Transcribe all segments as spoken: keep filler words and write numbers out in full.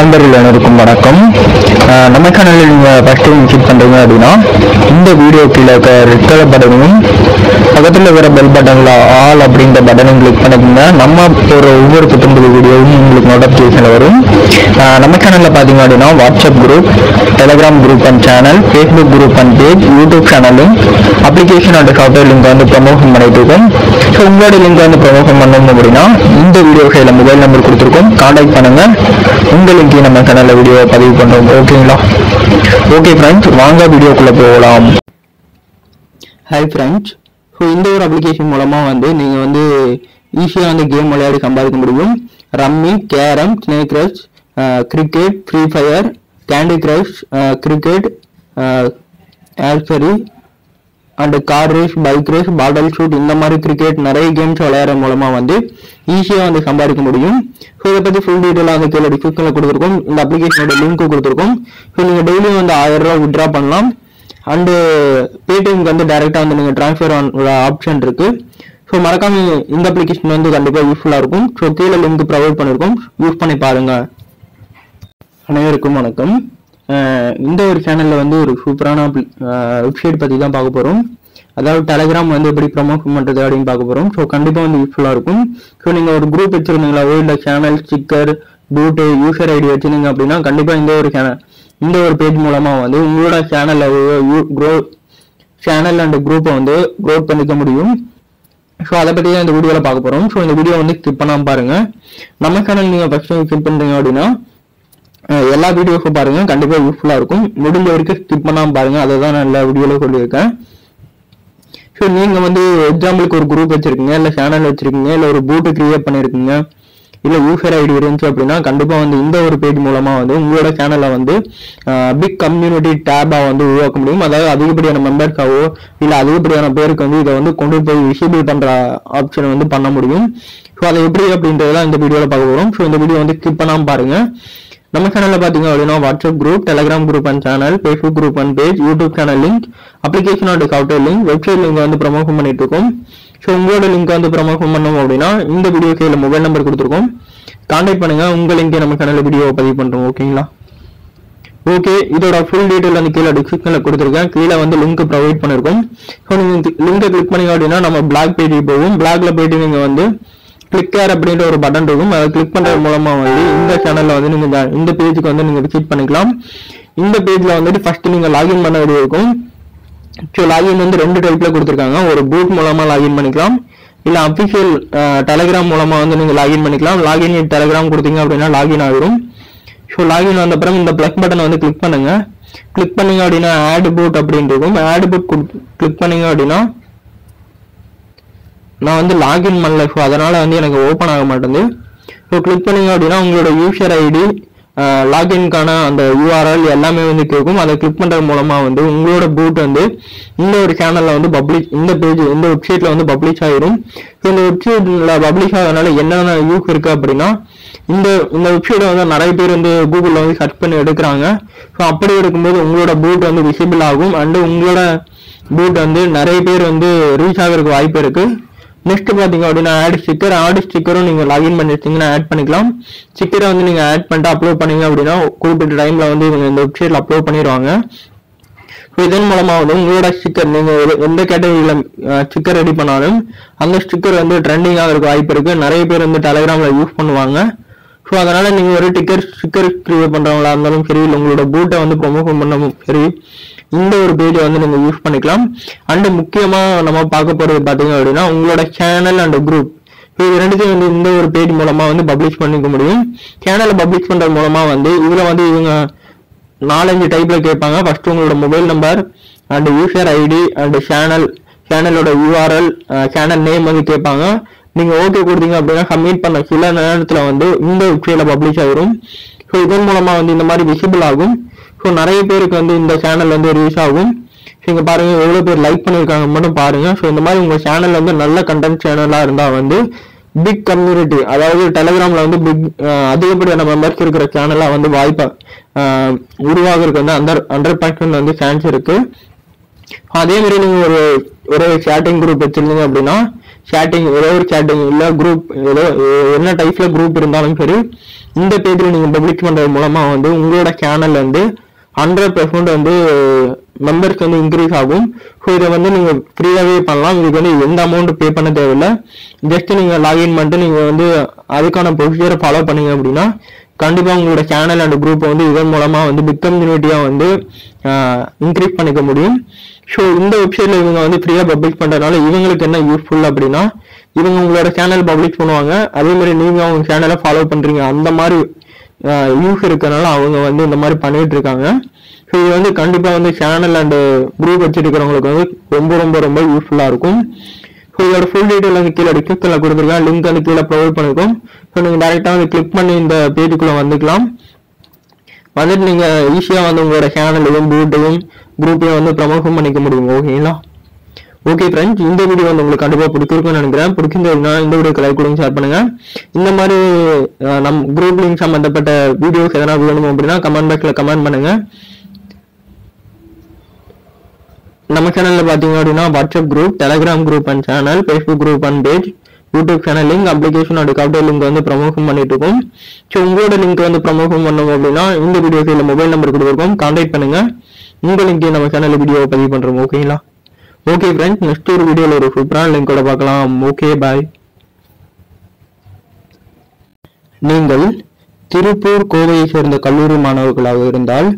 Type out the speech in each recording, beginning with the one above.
நண்பர்களுக்கும் வணக்கம். நம்ம சேனலில் நீங்கள் ஃபர்ஸ்ட் டைம் விசிட் பண்ணுறீங்க அப்படின்னா இந்த வீடியோ கீழே இருக்கிற பட்டனும் பக்கத்தில் இருக்கிற பெல் பட்டனில் ஆல் அப்படின்ற பட்டனும் கிளிக் பண்ணிங்கன்னா நம்ம போகிற ஒவ்வொரு புத்தம்புது வீடியோவும் உங்களுக்கு நோட்டிஃபிகேஷன் வரும். நம்ம சேனலில் பார்த்தீங்க அப்படின்னா WhatsApp group, Telegram group and channel, Facebook group and page, YouTube சேனலும் அப்ளிகேஷன் அண்ட் சாஃப்ட்வேர் லிங்க் வந்து ப்ரமோஷன் பண்ணிட்டு இருக்கோம். ஸோ உங்களோட லிங்க் வந்து ப்ரமோஷன் பண்ணணும் அப்படின்னா இந்த வீடியோ கையில் மொபைல் நம்பர் கொடுத்துருக்கோம், கான்டாக்ட் பண்ணுங்கள். உங்களுக்கு நம்ம சேனலில் வீடியோவை பதிவு பண்ணுறோம். ஓகேங்களா? ஓகே ஃப்ரெண்ட்ஸ், வாங்க வீடியோக்குள்ளே போகலாம். ஹை ஃப்ரெண்ட்ஸ், ஸோ இந்த ஒரு அப்ளிகேஷன் மூலமாக வந்து நீங்கள் வந்து ஈஸியாக வந்து கேம் விளையாடி சம்பாதிக்க முடியும். Rummy, carrom, snake rush, cricket, free fire, candy crush, cricket, ஆல்ஃபரி and car race, bike race, bottle shoot, இந்த மாதிரி கிரிக்கெட் நிறைய கேம்ஸ் விளையாடுற மூலமாக வந்து ஈஸியாக வந்து சம்பாதிக்க முடியும். ஸோ இதை பற்றி ஃபுல் டீட்டெயிலாக வந்து கீழே டிஸ்கிரிப்ஷனில் கொடுத்துருக்கோம், இந்த அப்ளிகேஷனோட லிங்க்கு கொடுத்துருக்கோம். ஸோ நீங்கள் டெய்லியும் வந்து ஆயிரம் ரூபா விட்ரா பண்ணலாம். அண்டு பேடிஎம்க்கு வந்து டைரெக்டாக வந்து நீங்கள் ட்ரான்ஸ்ஃபர் ஆன ஆப்ஷன் இருக்குது. ஸோ மறக்காம இந்த அப்ளிகேஷன் வந்து கண்டிப்பாக யூஸ்ஃபுல்லாக இருக்கும். ஸோ கீழே லிங்க் ப்ரொவைட் பண்ணியிருக்கோம், யூஸ் பண்ணி பாருங்கள். அனைவருக்கும் வணக்கம். இந்த ஒரு சேனலில் வந்து ஒரு சூப்பரான வெப்சைட் பற்றி தான் பார்க்க போகிறோம். அதாவது டெலிகிராம் வந்து எப்படி ப்ரமோட் பண்ணுறது அப்படின்னு பார்க்க போகிறோம். ஸோ கண்டிப்பாக வந்து யூஸ்ஃபுல்லாக இருக்கும். ஸோ நீங்கள் ஒரு குரூப் வச்சுருந்தீங்களா, இல்லை சேனல் ஸ்டிக்கர் டூட்டு யூசர் ஐடி வச்சுருந்தீங்க அப்படின்னா கண்டிப்பாக இந்த ஒரு சேனல் இந்த ஒரு பேஜ் மூலமாக வந்து உங்களோட சேனலில் க்ரோ சேனல் அண்ட் குரூப்பை வந்து க்ரோத் பண்ணிக்க முடியும். ஸோ அதை பற்றி தான் இந்த வீடியோவில் பார்க்க போகிறோம். ஸோ இந்த வீடியோ வந்து ஸ்கிப் பண்ணாமல் பாருங்கள். நம்ம சேனல் நீங்கள் ஃபஸ்ட் டைம் ஸ்கிப் பண்ணுறீங்க அப்படின்னா எல்லா வீடியோஸும் பாருங்கள், கண்டிப்பாக யூஸ்ஃபுல்லாக இருக்கும். முடிஞ்ச வரைக்கும் ஸ்கிப் பண்ணாமல் பாருங்கள், அதை தான் நான் எல்லா வீடியோவில் சொல்லியிருக்கேன். ஸோ நீங்கள் வந்து எக்ஸாம்பிளுக்கு ஒரு குரூப் வச்சுருக்கீங்க, இல்லை சேனல் வச்சுருக்கீங்க, இல்லை ஒரு பூட்டு க்ரியேட் பண்ணியிருக்கீங்க, இல்லை யூசர் ஐடி இருந்துச்சு அப்படின்னா கண்டிப்பாக வந்து இந்த ஒரு பேஜ் மூலமாக வந்து உங்களோட சேனலை வந்து பிக் கம்யூனிட்டி டேபாக வந்து உருவாக்க முடியும். அதாவது அதிகப்படியான மெம்பர்ஸாகவோ இல்லை அதிகப்படியான பேருக்கு வந்து இதை வந்து கொண்டு போய் விசிபிள் பண்ணுற ஆப்ஷன் வந்து பண்ண முடியும். ஸோ அதை எப்படி அப்படின்றதான் இந்த வீடியோவில் பார்க்க போகிறோம். ஸோ இந்த வீடியோ வந்து ஸ்கிப் பண்ணாமல் பாருங்கள். நம்ம சேனலில் பார்த்தீங்க அப்படின்னா WhatsApp group, Telegram group and channel, Facebook group and page, YouTube channel link, அப்ளிகேஷனோட சாஃப்ட்வேர் லிங்க், வெப்சைட் லிங்க் வந்து ப்ரமோஷன் பண்ணிட்டு இருக்கோம். ஸோ உங்களோட லிங்க் வந்து ப்ரமோஷன் பண்ணோம் அப்படின்னா இந்த வீடியோ கையில் மொபைல் நம்பர் கொடுத்துருக்கோம், கான்டாக்ட் பண்ணுங்க. உங்கள் லிங்கே நம்ம சேனலில் வீடியோவை பதிவு பண்ணுறோம். ஓகேங்களா? ஓகே, இதோட ஃபுல் டீட்டெயில் வந்து கீழே டிஸ்கிரிப்ஷனில் கொடுத்துருக்கேன், கீழே வந்து லிங்க் ப்ரொவைட் பண்ணியிருக்கோம். ஸோ நீங்கள் லிங்கை கிளிக் பண்ணீங்க அப்படின்னா நம்ம பிளாக் பேஜுக்கு போகும். பிளாக்ல போயிட்டு நீங்கள் வந்து கிளிக்கர் அப்படின்ற ஒரு பட்டன் இருக்கும், அதை கிளிக் பண்ணுறது மூலமாக வந்து இந்த சேனலில் வந்து நீங்கள் இந்த பேஜுக்கு வந்து நீங்கள் விசிட் பண்ணிக்கலாம். இந்த பேஜில் வந்துட்டு ஃபஸ்ட்டு நீங்கள் லாகின் பண்ண வேண்டியது இருக்கும். ஸோ லாகின் வந்து ரெண்டு டைப்பில் கொடுத்துருக்காங்க, ஒரு பூட் மூலமாக லாகின் பண்ணிக்கலாம், இல்லை அஃபிஷியல் டெலிகிராம் மூலமாக வந்து நீங்கள் லாகின் பண்ணிக்கலாம். லாகின் இன் டெலிகிராம் கொடுத்தீங்க அப்படின்னா லாகின் ஆகிடும். ஸோ லாகின் வந்த அப்புறம் இந்த ப்ளஸ் பட்டனை வந்து கிளிக் பண்ணுங்கள். கிளிக் பண்ணிங்க அப்படின்னா ஆட் பூட் அப்படின்னு இருக்கும். ஆட் பூட் கிளிக் பண்ணிங்க அப்படின்னா நான் வந்து லாகின் பண்ணல, ஸோ அதனால் வந்து எனக்கு ஓப்பன் ஆக மாட்டேங்குது. ஸோ கிளிக் பண்ணிங்க அப்படின்னா உங்களோட யூசர் ஐடி, லாகின்கான அந்த யூஆர்எல் எல்லாமே வந்து கேட்கும். அதை கிளிக் பண்ணுறது மூலமாக வந்து உங்களோட பூட் வந்து இந்த ஒரு சேனலில் வந்து பப்ளிஷ் இந்த பேஜ் இந்த வெப்சைட்டில் வந்து பப்ளிஷ் ஆகிடும். ஸோ இந்த வெப்சைட்டில் பப்ளிஷ் ஆகிறதுனால என்னென்ன யூஸ் இருக்குது அப்படின்னா இந்த இந்த வெப்சைட்டை வந்து நிறைய பேர் வந்து கூகுளில் வந்து சர்ச் பண்ணி எடுக்கிறாங்க. ஸோ அப்படி இருக்கும்போது உங்களோட பூட் வந்து விசிபிள் ஆகும். அண்டு உங்களோட பூட் வந்து நிறைய பேர் வந்து ரீச் ஆகிறதுக்கு வாய்ப்பு இருக்குது. நெக்ஸ்ட் பார்த்தீங்க அப்படின்னா ஆட் ஸ்டிக்கர். ஆட் ஸ்டிக்கரும் நீங்கள் லாகின் பண்ணிருந்தீங்கன்னா ஆட் பண்ணிக்கலாம். ஸ்டிக்கரை வந்து நீங்கள் ஆட் பண்ணிட்டு அப்லோட் பண்ணீங்க அப்படின்னா குறிப்பிட்ட டைமில் வந்து இவங்க இந்த வெப்சைட்டில் அப்லோட் பண்ணிடுவாங்க. ஸோ இதன் மூலமாக வந்து உங்களோட ஸ்டிக்கர் நீங்கள் எந்த கேட்டகரியில் ஸ்டிக்கர் ரெடி பண்ணாலும் அந்த ஸ்டிக்கர் வந்து ட்ரெண்டிங் ஆகிறதுக்கு வாய்ப்பு இருக்குது. நிறைய பேர் வந்து டெலிகிராமில் யூஸ் பண்ணுவாங்க. ஸோ அதனால் நீங்கள் ஒரு டிக்கர் ஸ்டிக்கர் க்ரியேட் பண்ணுறவங்களா இருந்தாலும் சரி, இல்லை உங்களோட பூட்டை வந்து ப்ரொமோஷன் பண்ணவும் சரி, இந்த ஒரு பேஜை வந்து நீங்கள் யூஸ் பண்ணிக்கலாம். அண்டு முக்கியமாக நம்ம பார்க்க போகிறது பார்த்தீங்க அப்படின்னா உங்களோட சேனல் அண்ட் குரூப், இது ரெண்டுத்தையும் வந்து இந்த ஒரு பேஜ் மூலமாக வந்து பப்ளிஷ் பண்ணிக்க முடியும். சேனலை பப்ளிஷ் பண்ணுறது மூலமாக வந்து இதில் வந்து இவங்க நாலஞ்சு டைப்பில் கேட்பாங்க. ஃபஸ்ட்டு உங்களோட mobile number and user ID and channel சேனலோட யூஆர்எல் சேனல் நேம் வந்து கேட்பாங்க. நீங்கள் ஓகே கொடுத்தீங்க அப்படின்னா சப்மிட் பண்ண சில நேரத்தில் வந்து இந்த வெப்சைட்டில் பப்ளிஷ் ஆகிரும். ஸோ இதன் மூலமாக வந்து இந்த மாதிரி விசிபிள் ஆகும். ஸோ நிறைய பேருக்கு வந்து இந்த சேனல் வந்து ரீச் ஆகும். நீங்கள் பாருங்கள் எவ்வளோ பேர் லைக் பண்ணியிருக்காங்க மட்டும் பாருங்கள். ஸோ இந்த மாதிரி உங்கள் சேனல் வந்து நல்ல கண்டென்ட் சேனலாக இருந்தால் வந்து பிக் கம்யூனிட்டி, அதாவது டெலிகிராமில் வந்து பிக் அதிகப்படியான மெம்பர்ஸ் இருக்கிற சேனலாக வந்து வாய்ப்பாக உருவாகிறதுக்கு வந்து அந்த ஹண்ட்ரட் பர்சன்ட் வந்து சான்ஸ் இருக்குது. அதே மாதிரி நீங்கள் ஒரு ஒரு சேட்டிங் குரூப் வச்சுருந்தீங்க அப்படின்னா சேட்டிங் ஏதோ ஒரு சேட்டிங் இல்லை குரூப் ஏதோ என்ன டைப்பில் குரூப் இருந்தாலும் சரி இந்த பேஜ்ல நீங்க பப்ளிக் பண்றது மூலமா வந்து உங்களோட சேனல்ல இருந்து one hundred percent வந்து மெம்பர்ஸ் வந்து இன்கிரீஸ் ஆகும். சோ இத வந்து நீங்க ஃப்ரீயாவே பண்ணலாம். உங்களுக்கு வந்து எந்த அமௌண்ட் பே பண்ண தேவையில்ல. ஜஸ்ட் நீங்க லாகின் பண்ணிட்டு நீங்க வந்து அதுக்கான ப்ரொசீஜரை ஃபாலோ பண்ணீங்க அப்படின்னா கண்டிப்பா உங்களோட சேனல் அண்ட் குரூப் வந்து இதன் மூலமா வந்து பிக் கம்யூனிட்டியா வந்து இன்கிரீஸ் பண்ணிக்க முடியும். ஸோ இந்த வெப்சைட்ல இவங்க வந்து ஃப்ரீயா பப்ளிக் பண்றதுனால இவங்களுக்கு என்ன யூஸ்ஃபுல் அப்படின்னா இவங்க உங்களோட சேனல் பப்ளிக் பண்ணுவாங்க, அதே மாதிரி நீங்க அவங்க சேனலை ஃபாலோ பண்றீங்க, அந்த மாதிரி யூஸ் இருக்கிறதுனால அவங்க வந்து இந்த மாதிரி பண்ணிட்டு இருக்காங்க. ஸோ இது வந்து கண்டிப்பா வந்து சேனல் அண்ட் குரூப் வச்சிருக்கிறவங்களுக்கு வந்து ரொம்ப ரொம்ப ரொம்ப யூஸ்ஃபுல்லா இருக்கும். ஸோ இதோட ஃபுல் டீட்டெயில் வந்து கீழே டிஸ்கிரிப்ஷனில் கொடுத்துருக்கேன், லிங்க் வந்து கீழே ப்ரொவைட் பண்ணிருக்கோம். ஸோ நீங்க டைரக்டா வந்து கிளிக் பண்ணி இந்த பேஜுக்குள்ள வந்துக்கலாம். வந்துட்டு நீங்க ஈஸியா வந்து உங்களோட சேனலையும் யூடியூபையும் குரூப்பையும் வந்து ப்ரமோஷன் பண்ணிக்க முடியும். ஓகேங்களா? ஓகே ஃப்ரெண்ட்ஸ், இந்த வீடியோ வந்து உங்களுக்கு கண்டிப்பா பிடிச்சிருக்கும்னு நினைக்கிறேன். பிடிச்சிருந்ததுன்னா இந்த வீடியோக்கு லைக் கொடுங்க, ஷேர் பண்ணுங்க. இந்த மாதிரி நம் குரூப் லிங்க் சம்பந்தப்பட்ட வீடியோஸ் எதனா வேணும் அப்படின்னா கமெண்ட் பாக்ஸ்ல கமெண்ட் பண்ணுங்க. நம்ம சேனல்ல பாத்தீங்க அப்படின்னா WhatsApp group, Telegram group and channel, Facebook group and page, YouTube channel link, application and counter link வந்து ப்ரமோஷன் பண்ணிட்டு இருக்கோம். ஸோ உங்களோட லிங்க் வந்து ப்ரமோஷன் பண்ணோம் அப்படின்னா இந்த வீடியோ கீழே மொபைல் நம்பர் கொடுத்துருக்கோம், கான்டாக்ட் பண்ணுங்க. உங்க லிங்க் நம்ம சேனல் வீடியோவை பதிவு பண்றோம். ஓகேங்களா? ஓகே ஃப்ரெண்ட்ஸ், நெக்ஸ்ட் ஒரு வீடியோல ஒரு சூப்பரான லிங்கோட பார்க்கலாம். Okay bye. நீங்கள் திருப்பூர் கோவையை சேர்ந்த கல்லூரி மாணவர்களாக இருந்தால்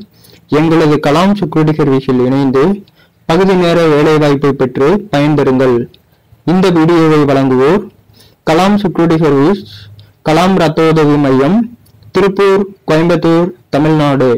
எங்களது கலாம் செக்யூரிட்டி சர்வீஸில் இணைந்து பகுதி நேர வேலைவாய்ப்பை பெற்று பயன்பெறுங்கள். இந்த வீடியோவை வழங்குவோர் கலாம் செக்யூரிட்டி சர்வீஸ், கலாம் ரத்த உதவி மையம், திருப்பூர், கோயம்புத்தூர், தமிழ்நாடு.